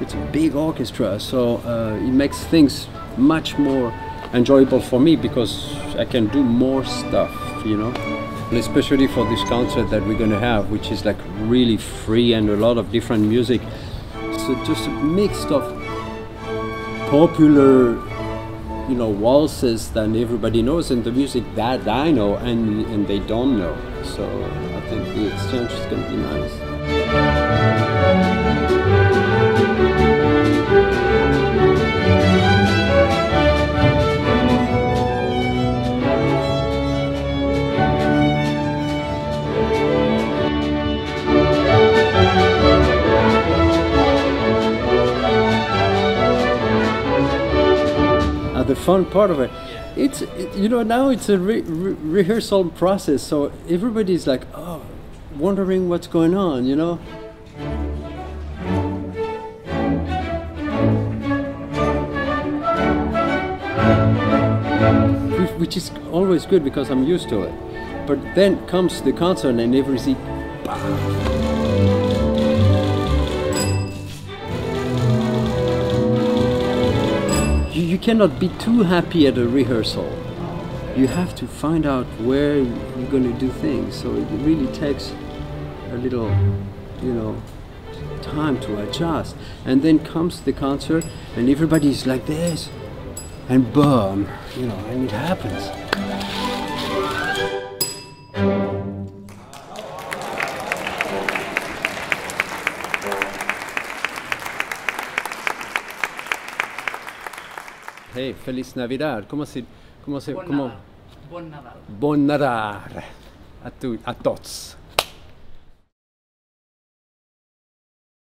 It's a big orchestra, so it makes things much more enjoyable for me because I can do more stuff, you know. And especially for this concert that we're going to have, which is like really free and a lot of different music. So just a mix of popular, you know, waltzes that everybody knows and the music that I know and they don't know. So I think the exchange is going to be nice. The fun part of it, it's, you know, now it's a rehearsal process, so everybody's like, oh, wondering what's going on, you know. Which is always good because I'm used to it. But then comes the concert and everything, bam. You cannot be too happy at a rehearsal. You have to find out where you're going to do things. So it really takes a little, you know, time to adjust. And then comes the concert and everybody's like this. And boom, you know, and it happens. Hey, Feliz Navidad. Como se... Bon Nadal. Bon Nadal. Bon Nadal. A todos.